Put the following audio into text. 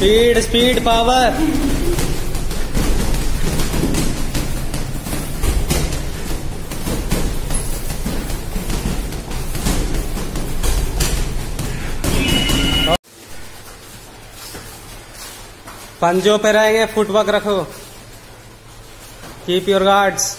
Speed speed power. पंजों पे रहेंगे, फुटवर्क रखो, कीप योर गार्ड्स।